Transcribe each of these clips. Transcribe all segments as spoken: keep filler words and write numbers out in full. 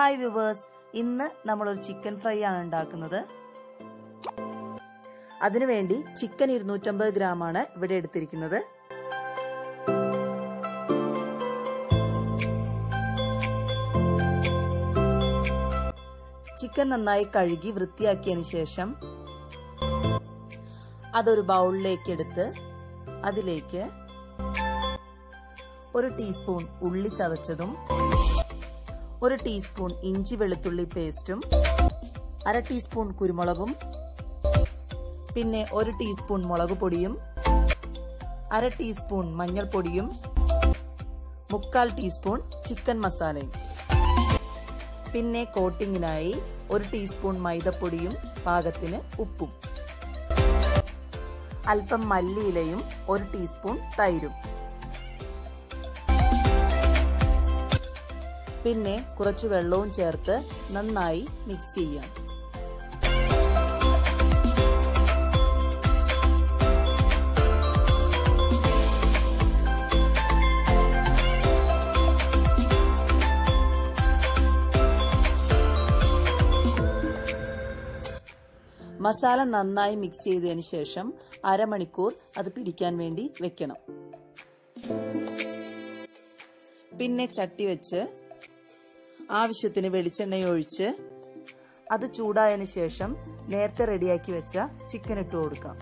Hi viewers, ഇന്ന് നമ്മളൊരു chicken fry ആണ് ഉണ്ടാക്കുന്നത്. അതിനുവേണ്ടി ചിക്കൻ ഇരുന്നൂറ്റമ്പത് ഗ്രാം ആണ് ഇവിടെ എടുത്തിരിക്കുന്നത്. ചിക്കൻ നന്നായി കഴുകി വൃത്തിയാക്കിയതിന് ശേഷം അതൊരു ബൗളിലേക്ക് എടുത്ത് അതിലേക്ക് ഒരു ടീസ്പൂൺ ഉള്ളി ചതച്ചതും ഒരു ടീസ്പൂൺ ഇഞ്ചി വെളുത്തുള്ളി പേസ്റ്റും അര ടീസ്പൂൺ കുരുമുളകും പിന്നെ ഒരു ടീസ്പൂൺ മുളക് പൊടിയും അര ടീസ്പൂൺ മഞ്ഞൾപ്പൊടിയും മുക്കാൽ ടീസ്പൂൺ ചിക്കൻ മസാലയും പിന്നെ കോട്ടിങ്ങിനായി ഒരു ടീസ്പൂൺ മൈദപ്പൊടിയും പാകത്തിന് ഉപ്പും അല്പം മല്ലിയിലയും ഒരു ടീസ്പൂൺ തൈരും പിന്നെ കുറച്ച് വെള്ളവും ചേർത്ത് നന്നായി മിക്സ് ചെയ്യാം. മസാല നന്നായി മിക്സ് ചെയ്തതിന് ശേഷം അരമണിക്കൂർ അത് പിടിക്കാൻ വേണ്ടി വെക്കണം. പിന്നെ ചട്ടി വെച്ച് ആവശ്യത്തിന് വെളിച്ചെണ്ണയൊഴിച്ച് അത് ചൂടായതിനു ശേഷം നേരത്തെ റെഡിയാക്കി വെച്ച ചിക്കൻ ഇട്ട് കൊടുക്കാം.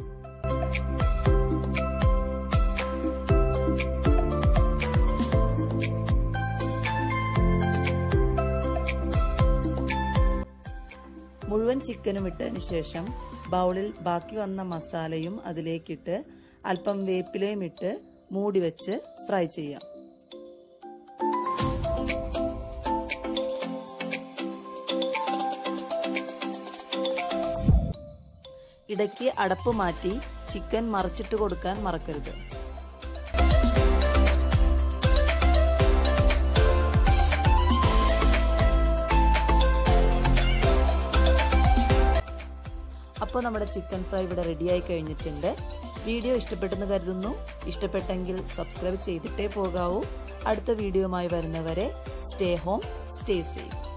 മുഴുവൻ ചിക്കനും ഇട്ടതിന് ശേഷം ബൗളിൽ ബാക്കി വന്ന മസാലയും അതിലേക്കിട്ട് അല്പം വേപ്പിലയും ഇട്ട് മൂടി വെച്ച് ഫ്രൈ ചെയ്യാം. ഇടയ്ക്ക് അടപ്പ് മാറ്റി ചിക്കൻ മറിച്ചിട്ട് കൊടുക്കാൻ മറക്കരുത്. അപ്പോൾ നമ്മുടെ ചിക്കൻ ഫ്രൈ ഇവിടെ റെഡിയായി കഴിഞ്ഞിട്ടുണ്ട്. വീഡിയോ ഇഷ്ടപ്പെട്ടെന്ന് കരുതുന്നു. ഇഷ്ടപ്പെട്ടെങ്കിൽ സബ്സ്ക്രൈബ് ചെയ്തിട്ടേ പോകാവൂ. അടുത്ത വീഡിയോയുമായി വരുന്നവരെ സ്റ്റേ ഹോം, സ്റ്റേ സേഫ്.